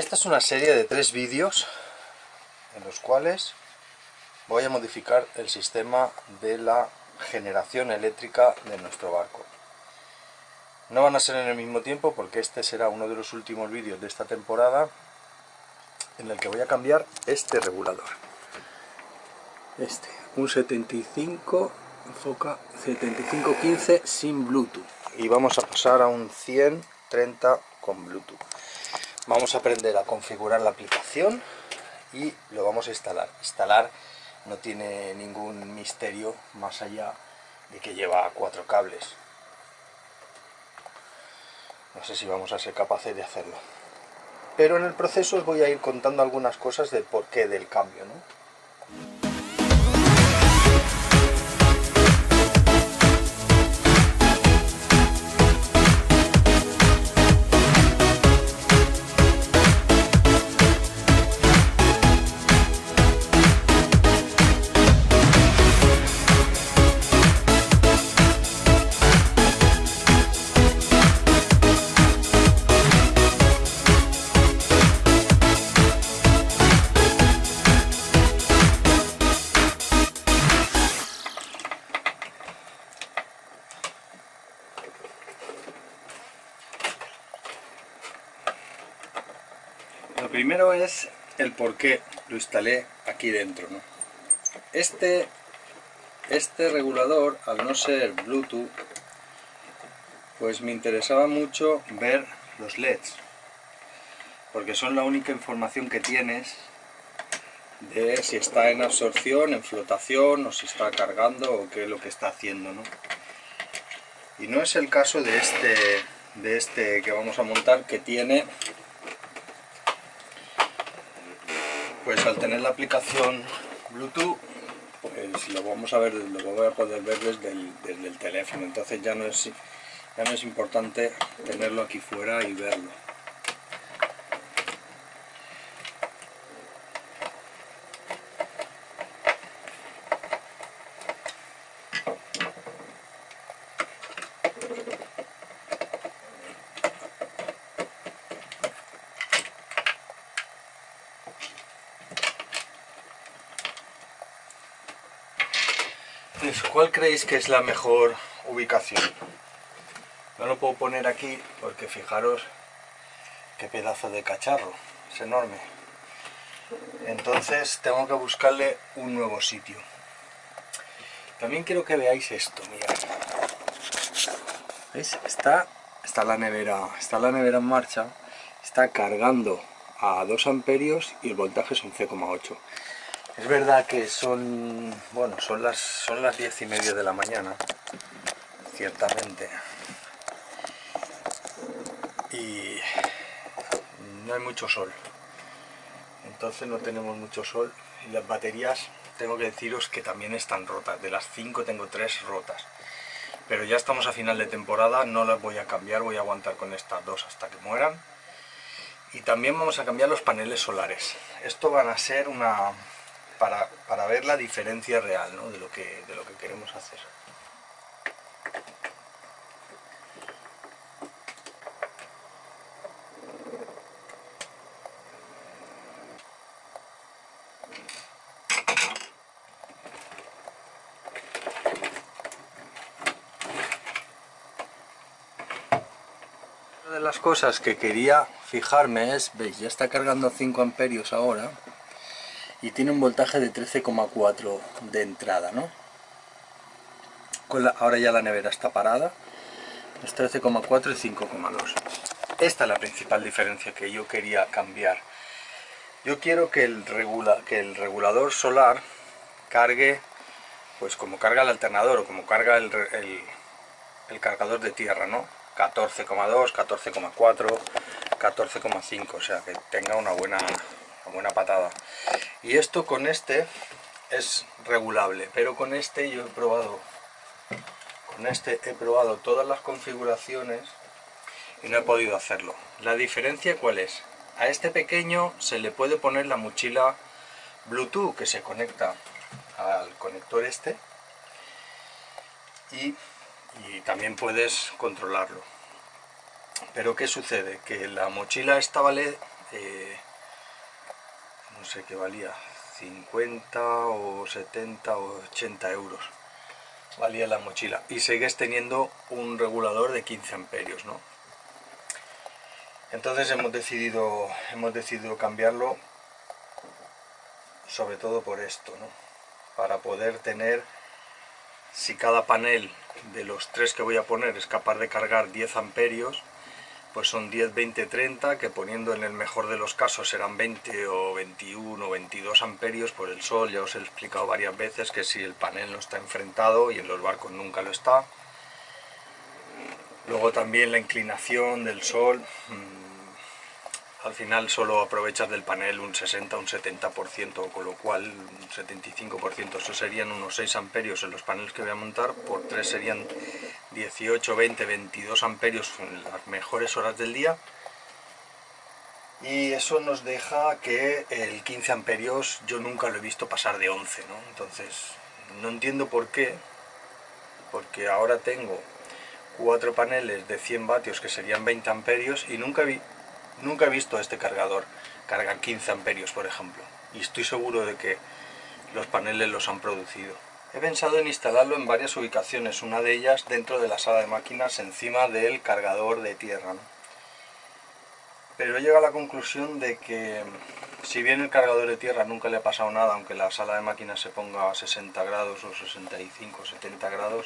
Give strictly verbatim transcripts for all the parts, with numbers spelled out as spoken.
Esta es una serie de tres vídeos en los cuales voy a modificar el sistema de la generación eléctrica de nuestro barco. No van a ser en el mismo tiempo porque este será uno de los últimos vídeos de esta temporada en el que voy a cambiar este regulador. Este, un setenta y cinco, Foca setenta y cinco quince sin Bluetooth. Y vamos a pasar a un cien treinta con Bluetooth. Vamos a aprender a configurar la aplicación y lo vamos a instalar. Instalar no tiene ningún misterio más allá de que lleva cuatro cables. No sé si vamos a ser capaces de hacerlo, pero en el proceso os voy a ir contando algunas cosas del porqué del cambio, ¿no? Primero es el por qué lo instalé aquí dentro, ¿no? Este, este regulador, al no ser Bluetooth, pues me interesaba mucho ver los L E Ds, porque son la única información que tienes de si está en absorción, en flotación, o si está cargando, o qué es lo que está haciendo, ¿no? Y no es el caso de este, de este que vamos a montar, que tiene... Pues al tener la aplicación Bluetooth, pues lo vamos a ver, lo voy a poder ver desde el, desde el teléfono. Entonces ya no es, ya no es importante tenerlo aquí fuera y verlo. ¿Cuál creéis que es la mejor ubicación? No lo puedo poner aquí porque fijaros qué pedazo de cacharro, es enorme. Entonces tengo que buscarle un nuevo sitio. También quiero que veáis esto, mirad. ¿Veis? Está, está, la nevera, está la nevera en marcha, está cargando a dos amperios y el voltaje es once coma ocho. Es verdad que son, bueno, son las son las diez y media de la mañana, ciertamente, y no hay mucho sol, entonces no tenemos mucho sol, y las baterías tengo que deciros que también están rotas. De las cinco tengo tres rotas, pero ya estamos a final de temporada, no las voy a cambiar, voy a aguantar con estas dos hasta que mueran. Y también vamos a cambiar los paneles solares. Esto van a ser una... Para, para ver la diferencia real, ¿no? de, lo que, de lo que queremos hacer. Una de las cosas que quería fijarme es, veis, ya está cargando cinco amperios ahora. Y tiene un voltaje de trece coma cuatro de entrada, ¿no? Con la, ahora ya la nevera está parada. Es trece coma cuatro y cinco coma dos. Esta es la principal diferencia que yo quería cambiar. Yo quiero que el, regula, que el regulador solar cargue, pues como carga el alternador o como carga el, el, el cargador de tierra, ¿no? catorce coma dos, catorce coma cuatro, catorce coma cinco, o sea, que tenga una buena... buena patada. Y esto con este es regulable, pero con este yo he probado con este he probado todas las configuraciones y no he podido hacerlo. La diferencia, ¿cuál es? A este pequeño se le puede poner la mochila Bluetooth que se conecta al conector este, y, y también puedes controlarlo. Pero ¿qué sucede? Que la mochila esta vale eh, no sé qué valía, cincuenta o setenta o ochenta euros valía la mochila, y sigues teniendo un regulador de quince amperios, ¿no? Entonces hemos decidido, hemos decidido cambiarlo, sobre todo por esto, ¿no? Para poder tener, si cada panel de los tres que voy a poner es capaz de cargar diez amperios, pues son diez, veinte, treinta, que poniendo en el mejor de los casos serán veinte o veintiuno o veintidós amperios por el sol. Ya os he explicado varias veces que si el panel no está enfrentado, y en los barcos nunca lo está. Luego también la inclinación del sol, al final solo aprovechas del panel un sesenta, un setenta por ciento, con lo cual un setenta y cinco por ciento, eso serían unos seis amperios en los paneles que voy a montar, por tres serían dieciocho, veinte, veintidós amperios en las mejores horas del día, y eso nos deja que el quince amperios yo nunca lo he visto pasar de once, ¿no? Entonces no entiendo por qué, porque ahora tengo cuatro paneles de cien vatios que serían veinte amperios, y nunca vi nunca he visto este cargador carga quince amperios, por ejemplo, y estoy seguro de que los paneles los han producido. He pensado en instalarlo en varias ubicaciones, una de ellas dentro de la sala de máquinas, encima del cargador de tierra, ¿no? Pero he llegado a la conclusión de que, si bien el cargador de tierra nunca le ha pasado nada, aunque la sala de máquinas se ponga a sesenta grados o sesenta y cinco, setenta grados,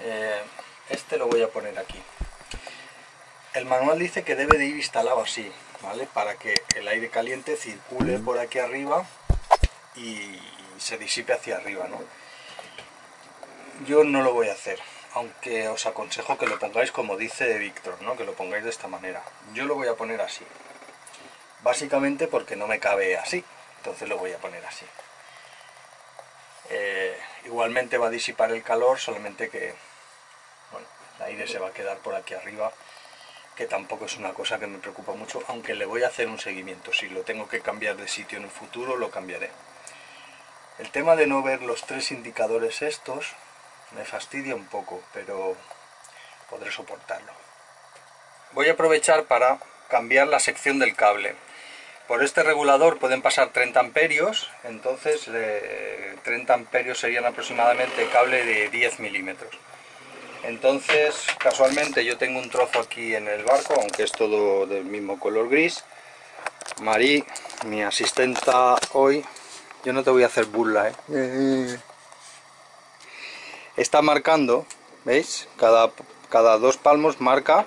eh, este lo voy a poner aquí. El manual dice que debe de ir instalado así, ¿vale? Para que el aire caliente circule por aquí arriba y se disipe hacia arriba, ¿no? Yo no lo voy a hacer, aunque os aconsejo que lo pongáis como dice Victron, ¿no? Que lo pongáis de esta manera. Yo lo voy a poner así, básicamente porque no me cabe así, entonces lo voy a poner así. Eh, igualmente va a disipar el calor, solamente que, bueno, el aire se va a quedar por aquí arriba, que tampoco es una cosa que me preocupa mucho, aunque le voy a hacer un seguimiento. Si lo tengo que cambiar de sitio en el futuro, lo cambiaré. El tema de no ver los tres indicadores estos me fastidia un poco, pero podré soportarlo. Voy a aprovechar para cambiar la sección del cable. Por este regulador pueden pasar treinta amperios, entonces eh, treinta amperios serían aproximadamente cable de diez milímetros. Entonces, casualmente yo tengo un trozo aquí en el barco, aunque es todo del mismo color gris. Marí, mi asistenta hoy, yo no te voy a hacer burla, ¿eh? Está marcando, ¿veis? Cada, cada dos palmos marca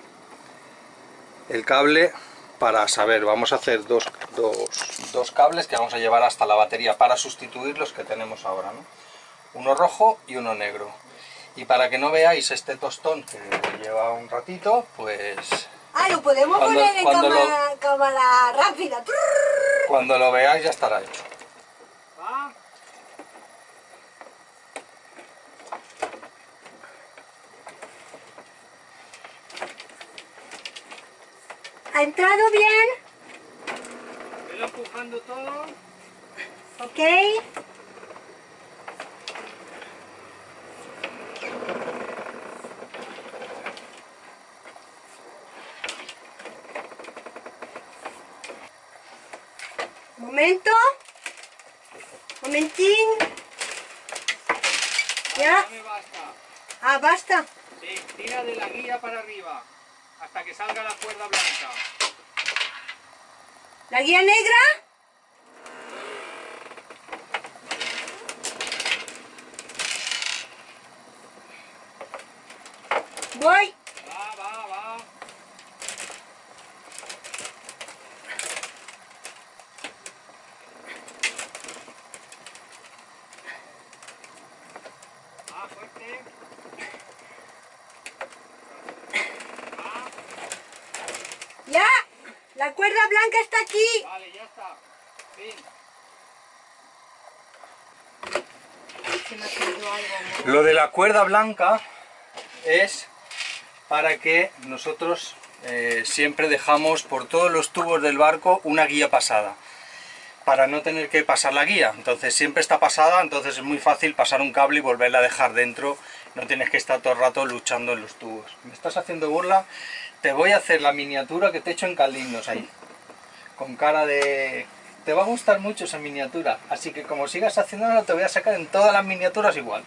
el cable para saber. Vamos a hacer dos, dos, dos cables que vamos a llevar hasta la batería para sustituir los que tenemos ahora, ¿no? Uno rojo y uno negro. Y para que no veáis este tostón que lleva un ratito, pues... Ah, lo podemos cuando, poner en cámara, lo, cámara rápida. Cuando lo veáis ya estará hecho. Ah. ¿Ha entrado bien? Estoy empujando todo. Ok. Momento, momentín, ya. Ah, me basta. Ah, basta. Sí, tira de la guía para arriba, hasta que salga la cuerda blanca. ¿La guía negra? Voy. Va, va, va. La cuerda blanca está aquí. Vale, ya está. Fin. Lo de la cuerda blanca es para que nosotros eh, siempre dejamos por todos los tubos del barco una guía pasada, para no tener que pasar la guía. Entonces siempre está pasada, entonces es muy fácil pasar un cable y volverla a dejar dentro. No tienes que estar todo el rato luchando en los tubos. ¿Me estás haciendo burla? Te voy a hacer la miniatura que te he hecho en Caldinos ahí. con cara de... Te va a gustar mucho esa miniatura, así que como sigas haciéndolo te voy a sacar en todas las miniaturas igual.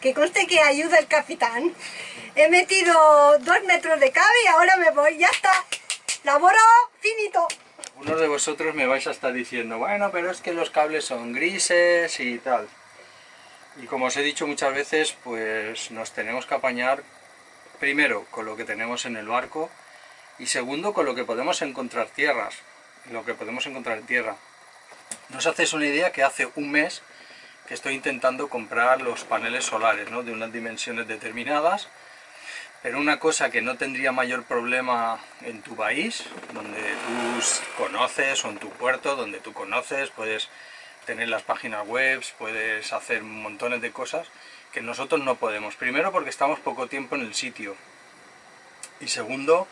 Que conste que ayuda el capitán. He metido dos metros de cable y ahora me voy, ya está. Laboro finito. Algunos de vosotros me vais a estar diciendo, bueno, pero es que los cables son grises y tal. Y como os he dicho muchas veces, pues nos tenemos que apañar primero con lo que tenemos en el barco y segundo con lo que podemos encontrar tierras, lo que podemos encontrar en tierra. No os hacéis una idea que hace un mes que estoy intentando comprar los paneles solares, ¿no?, de unas dimensiones determinadas, pero una cosa que no tendría mayor problema en tu país, donde tú conoces, o en tu puerto, donde tú conoces, puedes tener las páginas web, puedes hacer montones de cosas que nosotros no podemos. Primero porque estamos poco tiempo en el sitio y segundo,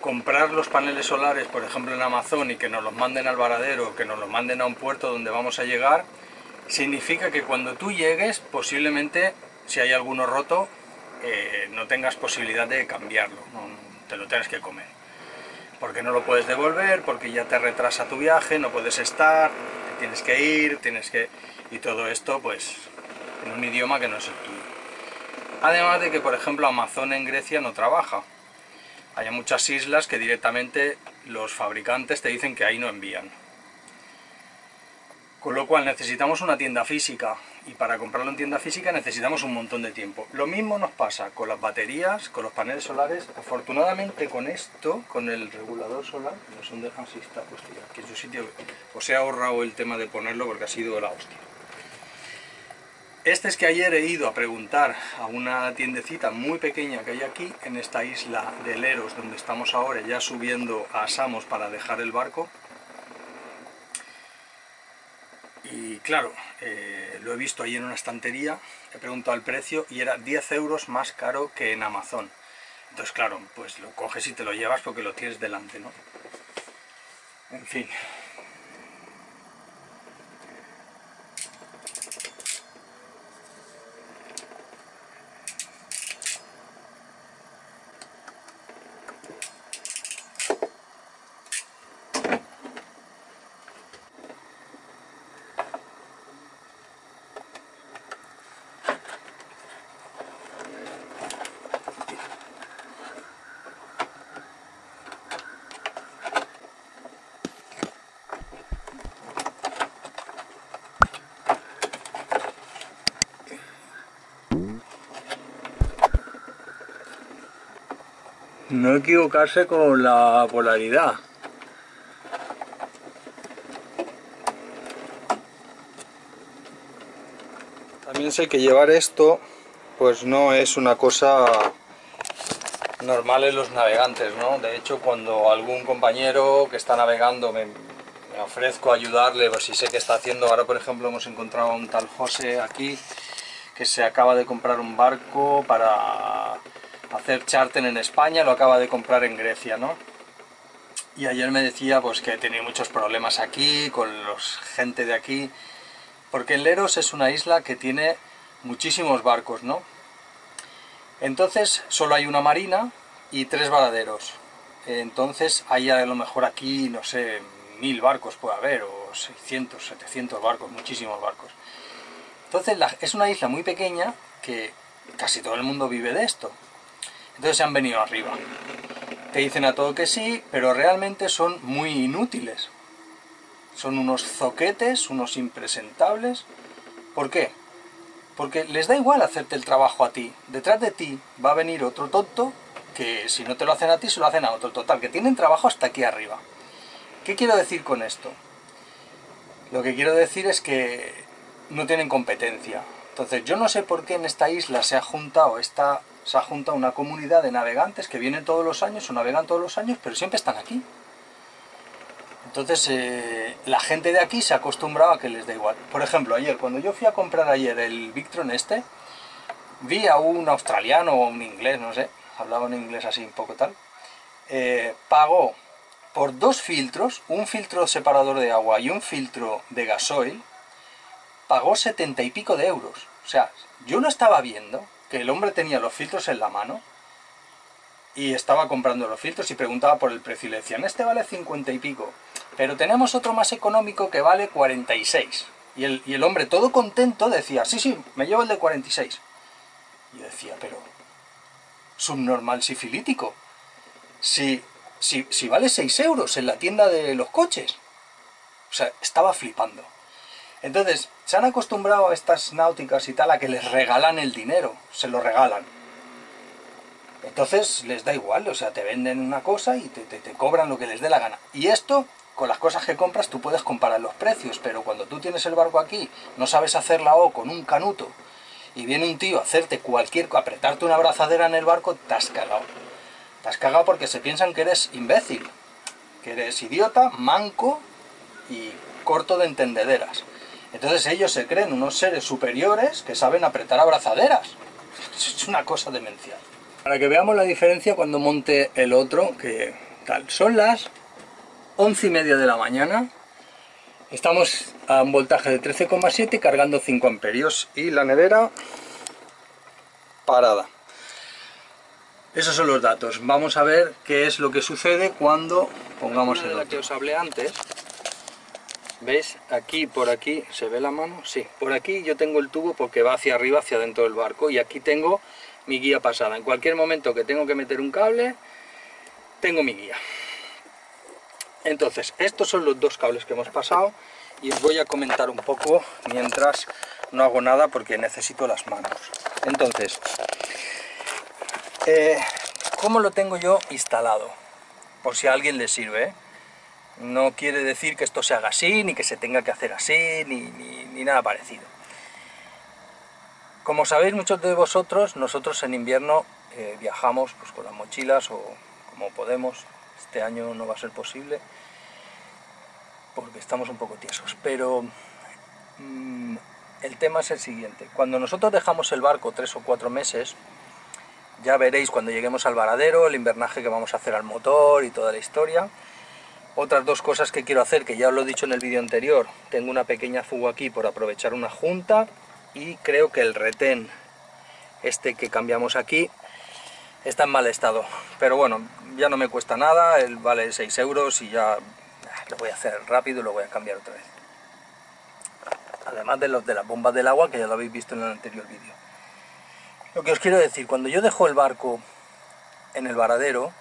comprar los paneles solares, por ejemplo, en Amazon y que nos los manden al varadero, que nos los manden a un puerto donde vamos a llegar, significa que cuando tú llegues, posiblemente, si hay alguno roto, eh, no tengas posibilidad de cambiarlo, no, te lo tienes que comer. Porque no lo puedes devolver, porque ya te retrasa tu viaje, no puedes estar, te tienes que ir, tienes que... Y todo esto, pues, en un idioma que no es el tuyo. Además de que, por ejemplo, Amazon en Grecia no trabaja. Hay muchas islas que directamente los fabricantes te dicen que ahí no envían. Con lo cual necesitamos una tienda física y para comprarlo en tienda física necesitamos un montón de tiempo. Lo mismo nos pasa con las baterías, con los paneles solares. Afortunadamente con esto, con el regulador solar, no son de transistor, hostia, que en su sitio os he ahorrado el tema de ponerlo porque ha sido la hostia. Este es que ayer he ido a preguntar a una tiendecita muy pequeña que hay aquí, en esta isla de Leros, donde estamos ahora, ya subiendo a Samos para dejar el barco. Y claro, eh, lo he visto ahí en una estantería, he preguntado el precio y era diez euros más caro que en Amazon. Entonces claro, pues lo coges y te lo llevas porque lo tienes delante, ¿no? En fin... No equivocarse con la polaridad. También sé que llevar esto pues no es una cosa normal en los navegantes, ¿no? De hecho, cuando algún compañero que está navegando me, me ofrezco a ayudarle, pues si sé que está haciendo, ahora por ejemplo hemos encontrado a un tal José aquí que se acaba de comprar un barco para... hacer charter en España, lo acaba de comprar en Grecia, ¿no? Y ayer me decía pues que he tenido muchos problemas aquí, con los gente de aquí, porque Leros es una isla que tiene muchísimos barcos, ¿no? Entonces solo hay una marina y tres varaderos. Entonces hay a lo mejor aquí, no sé, mil barcos puede haber, o seiscientos, setecientos barcos, muchísimos barcos. Entonces la, es una isla muy pequeña que casi todo el mundo vive de esto. Entonces se han venido arriba. Te dicen a todo que sí, pero realmente son muy inútiles. Son unos zoquetes, unos impresentables. ¿Por qué? Porque les da igual hacerte el trabajo a ti. Detrás de ti va a venir otro tonto que si no te lo hacen a ti, se lo hacen a otro. Total, que tienen trabajo hasta aquí arriba. ¿Qué quiero decir con esto? Lo que quiero decir es que no tienen competencia. Entonces yo no sé por qué en esta isla se ha juntado esta... se ha juntado una comunidad de navegantes que vienen todos los años o navegan todos los años, pero siempre están aquí. Entonces eh, la gente de aquí se ha acostumbrado a que les da igual. Por ejemplo, ayer, cuando yo fui a comprar ayer el Victron este, vi a un australiano o un inglés, no sé, hablaba un inglés así un poco tal, eh, pagó por dos filtros, un filtro separador de agua y un filtro de gasoil, pagó setenta y pico de euros. O sea, yo no estaba viendo... que el hombre tenía los filtros en la mano y estaba comprando los filtros y preguntaba por el precio y le decían, este vale cincuenta y pico, pero tenemos otro más económico que vale cuarenta y seis. Y el, y el hombre todo contento decía, sí, sí, me llevo el de cuarenta y seis. Y yo decía, pero subnormal sifilítico, si, si, si vale seis euros en la tienda de los coches. O sea, estaba flipando. Entonces, se han acostumbrado a estas náuticas y tal a que les regalan el dinero, se lo regalan. Entonces les da igual, o sea, te venden una cosa y te, te, te cobran lo que les dé la gana. Y esto, con las cosas que compras, tú puedes comparar los precios, pero cuando tú tienes el barco aquí, no sabes hacer la O con un canuto, y viene un tío a hacerte cualquier cosa, apretarte una abrazadera en el barco, te has cagado. Te has cagado porque se piensan que eres imbécil, que eres idiota, manco y corto de entendederas. Entonces ellos se creen unos seres superiores que saben apretar abrazaderas. Es una cosa demencial. Para que veamos la diferencia cuando monte el otro, que tal. Son las once y media de la mañana. Estamos a un voltaje de trece coma siete cargando cinco amperios y la nevera parada. Esos son los datos. Vamos a ver qué es lo que sucede cuando pongamos el otro. La que os hablé antes. ¿Veis? Aquí, por aquí, ¿se ve la mano? Sí. Por aquí yo tengo el tubo porque va hacia arriba, hacia dentro del barco. Y aquí tengo mi guía pasada. En cualquier momento que tengo que meter un cable, tengo mi guía. Entonces, estos son los dos cables que hemos pasado. Y os voy a comentar un poco mientras no hago nada porque necesito las manos. Entonces, eh, ¿cómo lo tengo yo instalado? Por si a alguien le sirve, ¿eh? No quiere decir que esto se haga así, ni que se tenga que hacer así, ni, ni, ni nada parecido. Como sabéis muchos de vosotros, nosotros en invierno eh, viajamos pues, con las mochilas o como podemos. Este año no va a ser posible porque estamos un poco tiesos. Pero mmm, el tema es el siguiente. Cuando nosotros dejamos el barco tres o cuatro meses, ya veréis cuando lleguemos al varadero, el invernaje que vamos a hacer al motor y toda la historia. Otras dos cosas que quiero hacer, que ya os lo he dicho en el vídeo anterior, tengo una pequeña fuga aquí por aprovechar una junta y creo que el retén, este que cambiamos aquí, está en mal estado. Pero bueno, ya no me cuesta nada, él vale seis euros y ya lo voy a hacer rápido y lo voy a cambiar otra vez. Además de los de las bombas del agua, que ya lo habéis visto en el anterior vídeo. Lo que os quiero decir, cuando yo dejo el barco en el varadero,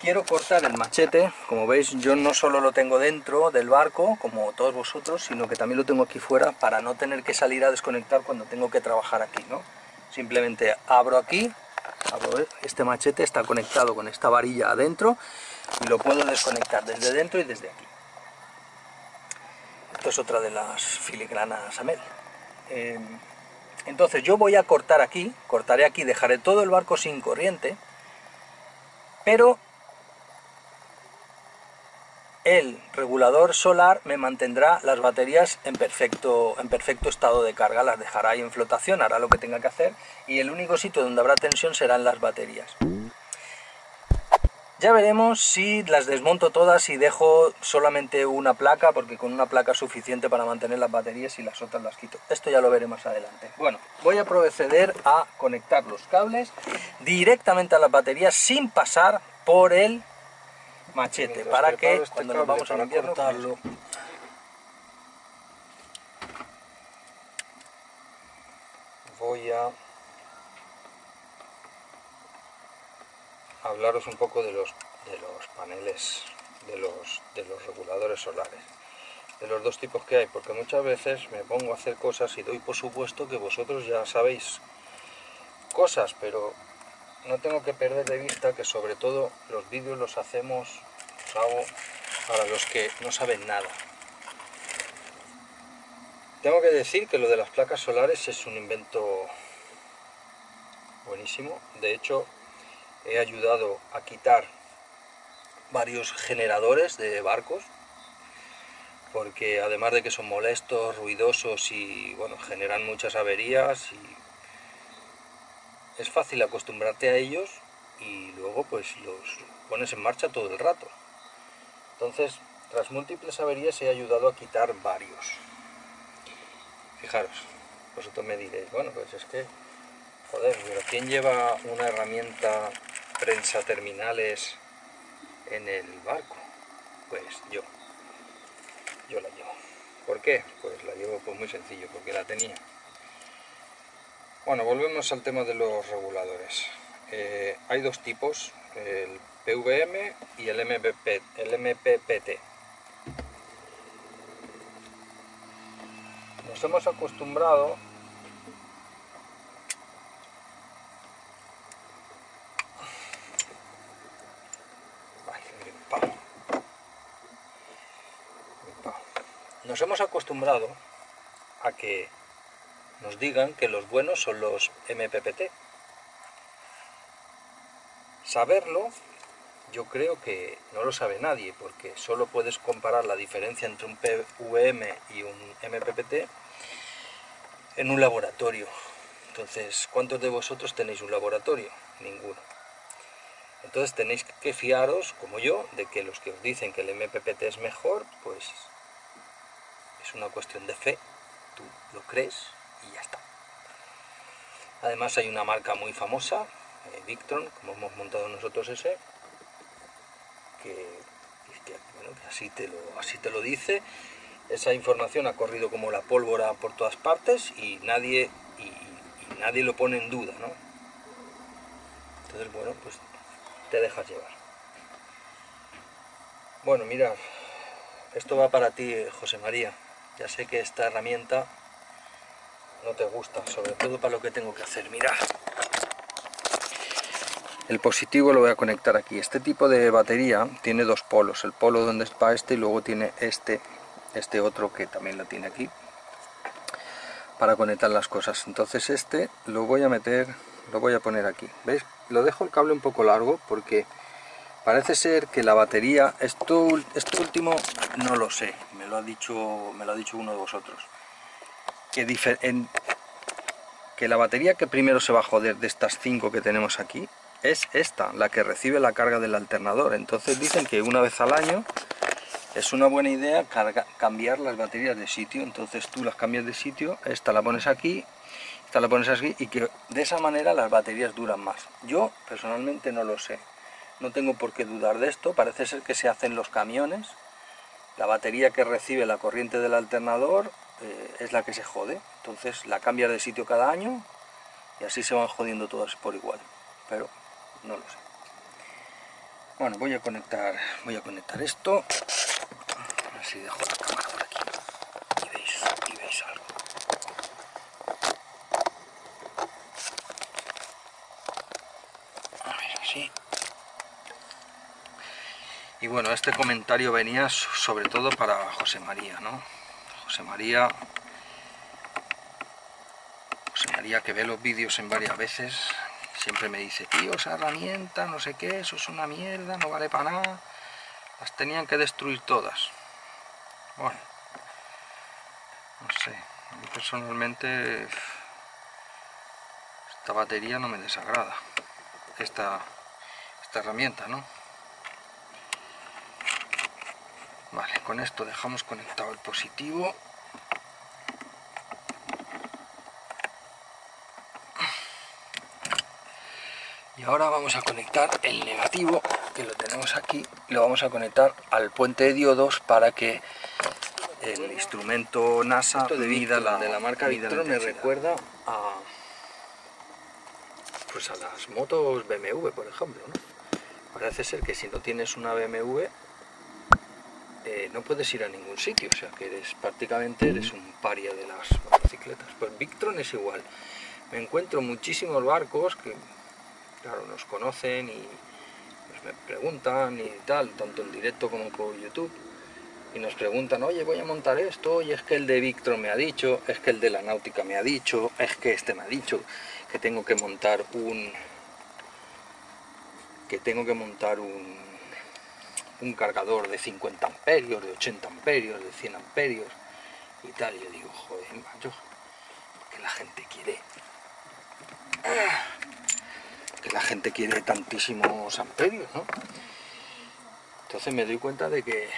quiero cortar el machete. Como veis, yo no solo lo tengo dentro del barco, como todos vosotros, sino que también lo tengo aquí fuera para no tener que salir a desconectar cuando tengo que trabajar aquí, ¿no? Simplemente abro aquí, abro este machete, está conectado con esta varilla adentro y lo puedo desconectar desde dentro y desde aquí. Esto es otra de las filigranas Amel. Eh, entonces yo voy a cortar aquí, cortaré aquí, dejaré todo el barco sin corriente, pero el regulador solar me mantendrá las baterías en perfecto, en perfecto estado de carga, las dejará ahí en flotación, hará lo que tenga que hacer y el único sitio donde habrá tensión serán las baterías. Ya veremos si las desmonto todas y dejo solamente una placa, porque con una placa es suficiente para mantener las baterías y las otras las quito. Esto ya lo veré más adelante. Bueno, voy a proceder a conectar los cables directamente a las baterías sin pasar por el machete, mientras para que este cuando nos vamos a limpiar cortarlo. Voy a hablaros un poco de los de los paneles, de los de los reguladores solares, de los dos tipos que hay, porque muchas veces me pongo a hacer cosas y doy por supuesto que vosotros ya sabéis cosas, pero no tengo que perder de vista que sobre todo los vídeos los hacemos, los hago para los que no saben nada. Tengo que decir que lo de las placas solares es un invento buenísimo. De hecho, he ayudado a quitar varios generadores de barcos, porque además de que son molestos, ruidosos y bueno, generan muchas averías y es fácil acostumbrarte a ellos y luego pues los pones en marcha todo el rato. Entonces, tras múltiples averías he ayudado a quitar varios. Fijaros, vosotros me diréis, bueno, pues es que, joder, pero ¿quién lleva una herramienta prensa terminales en el barco? Pues yo, yo la llevo. ¿Por qué? Pues la llevo pues muy sencillo, porque la tenía. Bueno, volvemos al tema de los reguladores. Eh, hay dos tipos, el P W M y el M P P T. Nos hemos acostumbrado Nos hemos acostumbrado a que nos digan que los buenos son los M P P T. Saberlo, yo creo que no lo sabe nadie, porque solo puedes comparar la diferencia entre un P W M y un M P P T en un laboratorio. Entonces, ¿cuántos de vosotros tenéis un laboratorio? Ninguno. Entonces tenéis que fiaros, como yo, de que los que os dicen que el M P P T es mejor, pues... es una cuestión de fe, tú lo crees y ya está. Además hay una marca muy famosa, eh, Victron, como hemos montado nosotros ese, que, que, bueno, que así, te lo, así te lo dice. Esa información ha corrido como la pólvora por todas partes y nadie, y, y nadie lo pone en duda, ¿no? Entonces, bueno, pues te dejas llevar. Bueno, mirad, esto va para ti, José María. Ya sé que esta herramienta no te gusta, sobre todo para lo que tengo que hacer. Mirad, el positivo lo voy a conectar aquí. Este tipo de batería tiene dos polos, el polo donde está este y luego tiene este, este otro que también lo tiene aquí, para conectar las cosas. Entonces este lo voy a meter, lo voy a poner aquí. ¿Veis? Lo dejo el cable un poco largo porque parece ser que la batería, esto, esto último no lo sé, me lo ha dicho, me lo ha dicho uno de vosotros, que, difer en, que la batería que primero se va a joder de estas cinco que tenemos aquí, es esta, la que recibe la carga del alternador. Entonces dicen que una vez al año es una buena idea carga, cambiar las baterías de sitio. Entonces tú las cambias de sitio, esta la pones aquí, esta la pones aquí, y que de esa manera las baterías duran más. Yo personalmente no lo sé. No tengo por qué dudar de esto, parece ser que se hacen los camiones. La batería que recibe la corriente del alternador eh, es la que se jode. Entonces la cambias de sitio cada año y así se van jodiendo todas por igual. Pero no lo sé. Bueno, voy a conectar, voy a conectar esto. A ver si dejo la cámara por aquí. Y veis, y veis algo. A ver, sí. Y bueno, este comentario venía sobre todo para José María, ¿no? José María, José María que ve los vídeos en varias veces, siempre me dice, tío, esa herramienta, no sé qué, eso es una mierda, no vale para nada, las tenían que destruir todas. Bueno, no sé, a mí personalmente esta batería no me desagrada, esta, esta herramienta, ¿no? Vale, con esto dejamos conectado el positivo. Y ahora vamos a conectar el negativo, que lo tenemos aquí. Lo vamos a conectar al puente de diodos para que el instrumento NASA de vida, la, de la marca Victron, me recuerda a, pues a las motos B M W, por ejemplo, ¿no? Parece ser que si no tienes una B M W... Eh, no puedes ir a ningún sitio, o sea que eres prácticamente eres un paria de las motocicletas. Pues Victron es igual, me encuentro muchísimos barcos que, claro, nos conocen y pues me preguntan y tal, tanto en directo como por YouTube, y nos preguntan, oye, voy a montar esto, y es que el de Victron me ha dicho, es que el de la náutica me ha dicho, es que este me ha dicho que tengo que montar un que tengo que montar un un cargador de cincuenta amperios, de ochenta amperios, de cien amperios y tal. Yo digo, joder, macho, que la gente quiere que la gente quiere tantísimos amperios, ¿no? Entonces me doy cuenta de que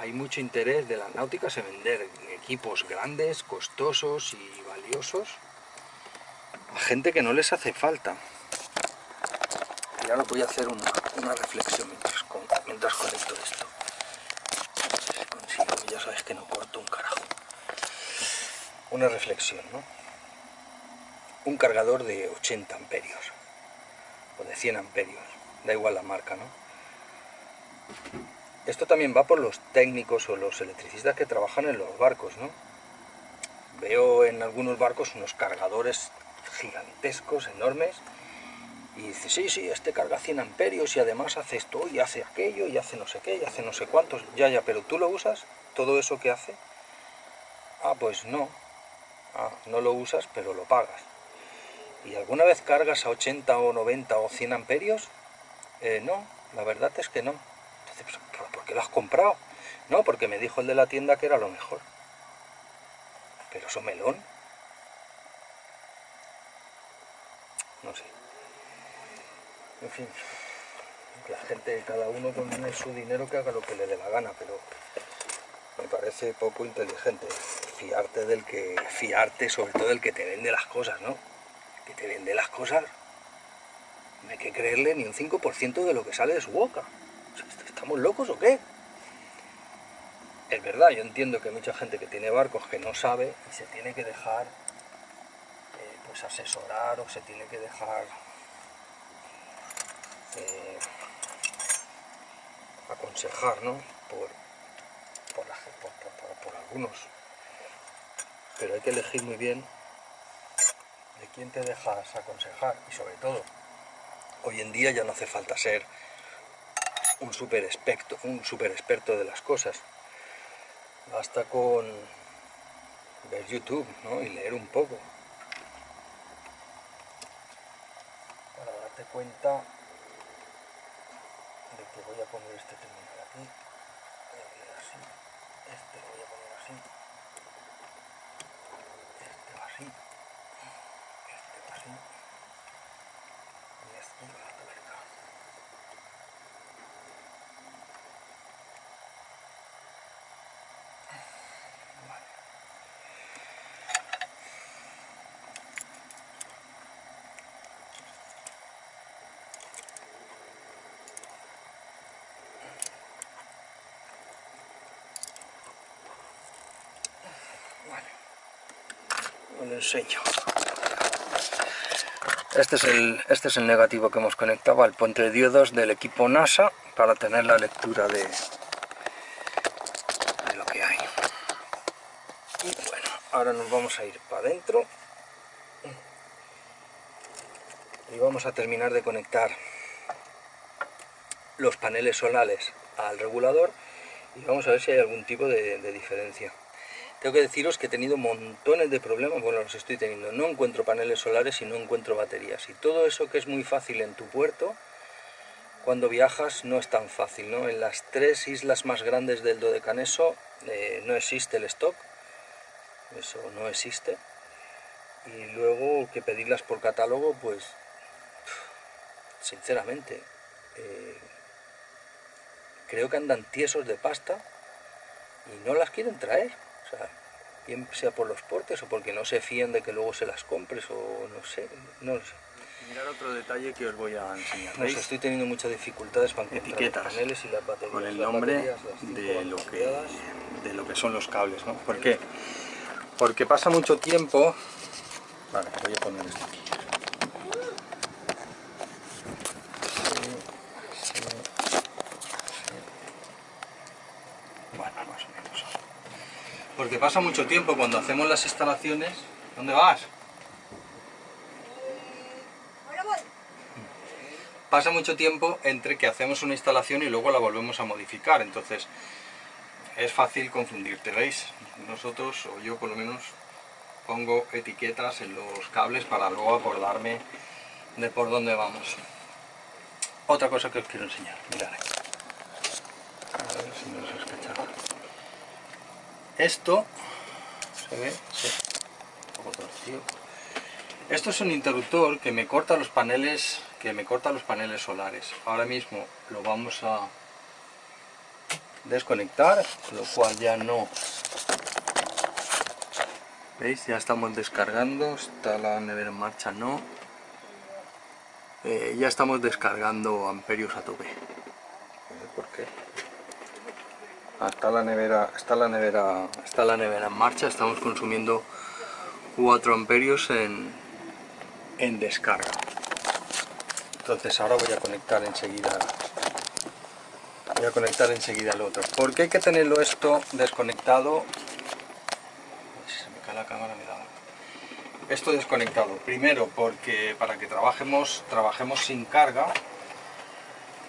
hay mucho interés de las náuticas en vender equipos grandes, costosos y valiosos a gente que no les hace falta. Y ahora voy a hacer una, una reflexión mientras, con, mientras conecto esto. A ver si consigo, que ya sabes que no corto un carajo. Una reflexión, ¿no? Un cargador de ochenta amperios, o de cien amperios, da igual la marca, ¿no? Esto también va por los técnicos o los electricistas que trabajan en los barcos, ¿no? Veo en algunos barcos unos cargadores gigantescos, enormes, y dice, sí, sí, este carga cien amperios y además hace esto y hace aquello y hace no sé qué y hace no sé cuántos. Ya, ya, pero ¿tú lo usas? ¿Todo eso que hace? Ah, pues no. Ah, no lo usas, pero lo pagas. ¿Y alguna vez cargas a ochenta o noventa o cien amperios? Eh, no, la verdad es que no. Entonces, ¿por qué lo has comprado? No, porque me dijo el de la tienda que era lo mejor. ¿Pero eso melón? No sé. En fin, la gente, cada uno con su dinero que haga lo que le dé la gana, pero me parece poco inteligente fiarte del que, fiarte sobre todo del que te vende las cosas, ¿no? El que te vende las cosas, no hay que creerle ni un cinco por ciento de lo que sale de su boca. ¿Estamos locos o qué? Es verdad, yo entiendo que hay mucha gente que tiene barcos que no sabe y se tiene que dejar eh, pues asesorar, o se tiene que dejar Eh, aconsejar, ¿no? Por, por, la, por, por, por algunos, pero hay que elegir muy bien de quién te dejas aconsejar. Y sobre todo, hoy en día ya no hace falta ser un super experto, un super experto de las cosas, basta con ver YouTube, ¿no? Y leer un poco para darte cuenta. Voy a poner este terminal aquí, así, este lo voy a poner así, este va así, este va así, y este va a la tuerca. Vale. Lo enseño. Este es, el, este es el negativo que hemos conectado al puente de diodos del equipo NASA para tener la lectura de, de lo que hay. Y bueno, ahora nos vamos a ir para adentro y vamos a terminar de conectar los paneles solares al regulador y vamos a ver si hay algún tipo de, de diferencia. Tengo que deciros que he tenido montones de problemas, bueno, los estoy teniendo, no encuentro paneles solares y no encuentro baterías. Y todo eso que es muy fácil en tu puerto, cuando viajas no es tan fácil, ¿no? En las tres islas más grandes del Dodecaneso eh, no existe el stock, eso no existe. Y luego que pedirlas por catálogo, pues, sinceramente, eh, creo que andan tiesos de pasta y no las quieren traer. O sea, bien sea por los portes o porque no se fían de que luego se las compres o no sé, no lo sé. Mirad otro detalle que os voy a enseñar. No sé, estoy teniendo muchas dificultades para encontrar etiquetas los paneles y las baterías. Con el nombre de lo, que, de lo que son los cables, ¿no? ¿Por qué? Porque pasa mucho tiempo... Vale, voy a poner esto aquí. Porque pasa mucho tiempo cuando hacemos las instalaciones... ¿Dónde vas? Pasa mucho tiempo entre que hacemos una instalación y luego la volvemos a modificar. Entonces, es fácil confundirte, ¿veis? Nosotros, o yo por lo menos, pongo etiquetas en los cables para luego acordarme de por dónde vamos. Otra cosa que os quiero enseñar, mirad. A ver si no os escachará. Esto, se ve, sí, un poco torcido. Esto es un interruptor que me corta los paneles, que me corta los paneles solares. Ahora mismo lo vamos a desconectar, lo cual ya no. ¿Veis? Ya estamos descargando, está la nevera en marcha, no. eh, ya estamos descargando amperios a tope. ¿Por qué? Ah, está la nevera, está la nevera, está la nevera en marcha, estamos consumiendo cuatro amperios en, en descarga. Entonces ahora voy a conectar enseguida voy a conectar enseguida el otro, porque hay que tenerlo esto desconectado. Se me cae la cámara, me da. Esto desconectado primero porque para que trabajemos trabajemos sin carga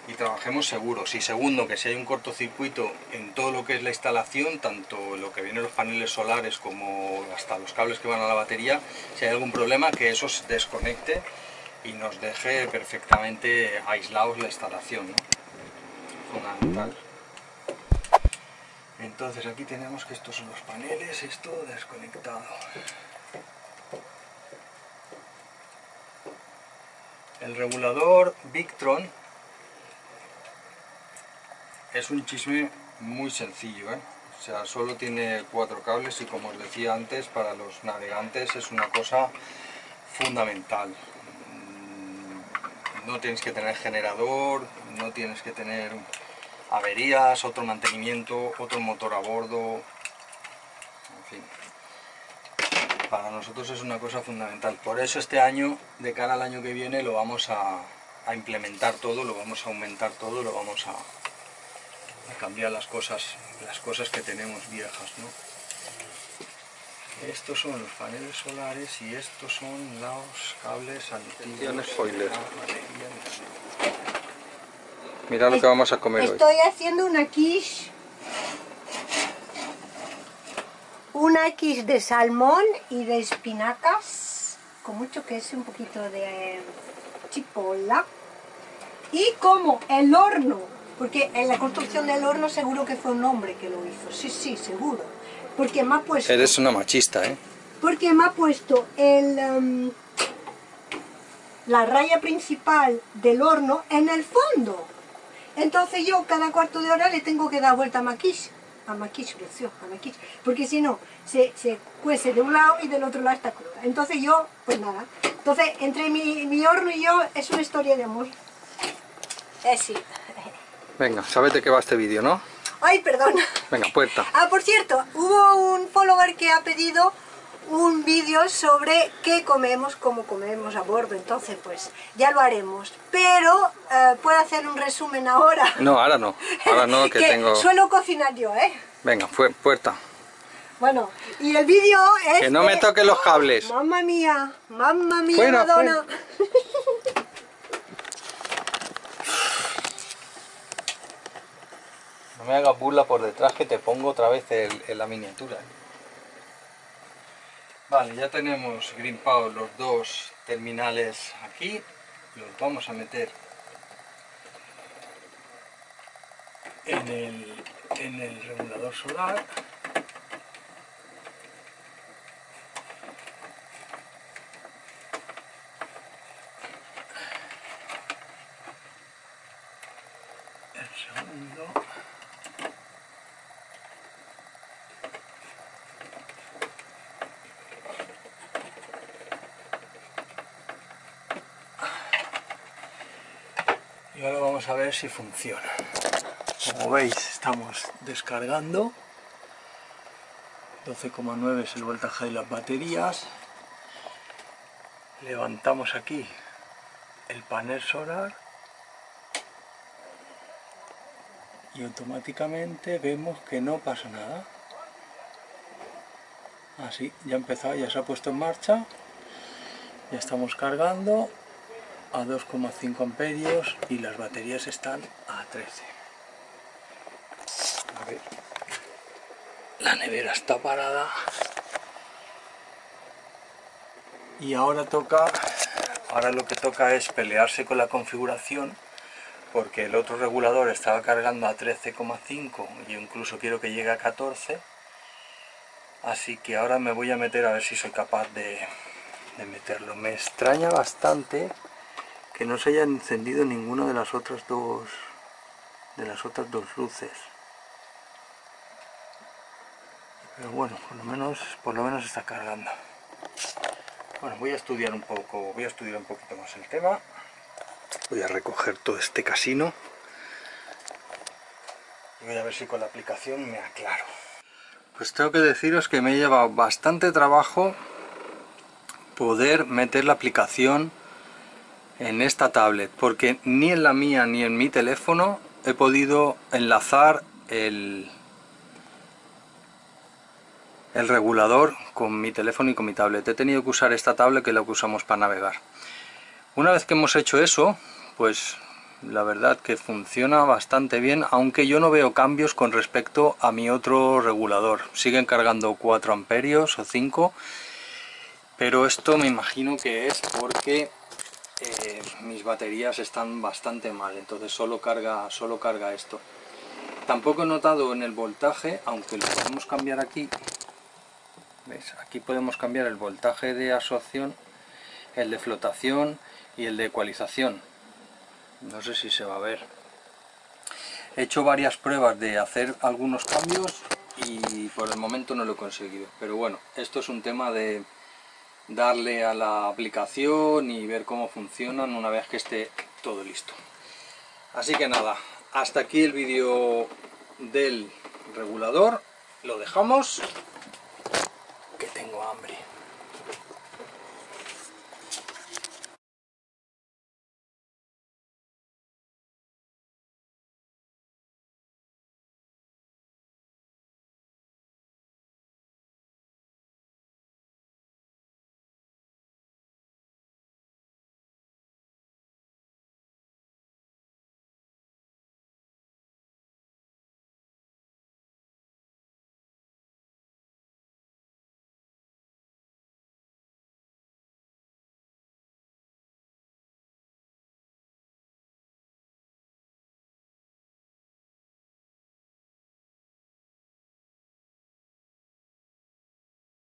y trabajemos seguros, y segundo que si hay un cortocircuito en todo lo que es la instalación, tanto lo que vienen los paneles solares como hasta los cables que van a la batería, si hay algún problema que eso se desconecte y nos deje perfectamente aislados la instalación, ¿no? Fundamental. Entonces aquí tenemos que estos son los paneles, esto desconectado. El regulador Victron es un chisme muy sencillo, ¿eh? O sea, solo tiene cuatro cables y, como os decía antes, para los navegantes es una cosa fundamental. No tienes que tener generador, no tienes que tener averías, otro mantenimiento, otro motor a bordo, en fin. Para nosotros es una cosa fundamental. Por eso este año, de cara al año que viene, lo vamos a, a implementar todo, lo vamos a aumentar todo, lo vamos a, a cambiar las cosas, las cosas que tenemos viejas, ¿no? Estos son los paneles solares y estos son los cables antiguos. Spoiler. Mira lo que vamos a comer hoy. Estoy haciendo una quiche. Una quiche de salmón y de espinacas, con mucho queso, un poquito de chipola. Y como el horno, porque en la construcción del horno seguro que fue un hombre que lo hizo. Sí, sí, seguro. Porque me ha puesto... Eres una machista, ¿eh? Porque me ha puesto el, um, la raya principal del horno en el fondo. Entonces yo cada cuarto de hora le tengo que dar vuelta a mi quiche. A maquiche, precioso, a maquiche, porque si no, se, se cuece de un lado y del otro lado está cruda. Entonces yo, pues nada, entonces entre mi, mi horno y yo es una historia de amor. Eh, sí. Venga, sábete que va este vídeo, ¿no? Ay, perdón. Venga, puerta. Ah, por cierto, hubo un follower que ha pedido un vídeo sobre qué comemos, cómo comemos a bordo, entonces pues ya lo haremos, pero eh, ¿puedo hacer un resumen ahora? No, ahora no, ahora no, que, que tengo... suelo cocinar yo, ¿eh? Venga, fu puerta. Bueno, y el vídeo es... ¡Que no me toques los cables! ¡Mamma mía! ¡Mamma mía, fuera, Madonna! Fuera. No me hagas burla por detrás, que te pongo otra vez el, el la miniatura. Vale, ya tenemos grimpados los dos terminales aquí, los vamos a meter en el, en el regulador solar. El segundo. Y ahora vamos a ver si funciona. Como veis, estamos descargando. doce coma nueve es el voltaje de las baterías. Levantamos aquí el panel solar. Y automáticamente vemos que no pasa nada. Así, ya ha empezado, ya se ha puesto en marcha. Ya estamos cargando a dos coma cinco amperios y las baterías están a trece. A ver, la nevera está parada y ahora toca, ahora lo que toca es pelearse con la configuración, porque el otro regulador estaba cargando a trece coma cinco y incluso quiero que llegue a catorce, así que ahora me voy a meter a ver si soy capaz de, de meterlo. Me extraña bastante que no se haya encendido ninguna de las otras dos de las otras dos luces, pero bueno, por lo menos por lo menos está cargando. Bueno, voy a estudiar un poco voy a estudiar un poquito más el tema Voy a recoger todo este casino y voy a ver si con la aplicación me aclaro. Pues tengo que deciros que me ha llevado bastante trabajo poder meter la aplicación en esta tablet, porque ni en la mía ni en mi teléfono he podido enlazar el, el regulador con mi teléfono y con mi tablet. He tenido que usar esta tablet, que es la que usamos para navegar. Una vez que hemos hecho eso, pues la verdad que funciona bastante bien, aunque yo no veo cambios con respecto a mi otro regulador. Siguen cargando cuatro amperios o cinco, pero esto me imagino que es porque Eh, mis baterías están bastante mal, entonces solo carga, solo carga esto. Tampoco he notado en el voltaje, aunque lo podemos cambiar aquí. ¿Veis? Aquí podemos cambiar el voltaje de absorción, el de flotación y el de ecualización. No sé si se va a ver. He hecho varias pruebas de hacer algunos cambios y por el momento no lo he conseguido, pero bueno, esto es un tema de darle a la aplicación y ver cómo funcionan una vez que esté todo listo. Así que nada, hasta aquí el vídeo del regulador, lo dejamos, que tengo hambre.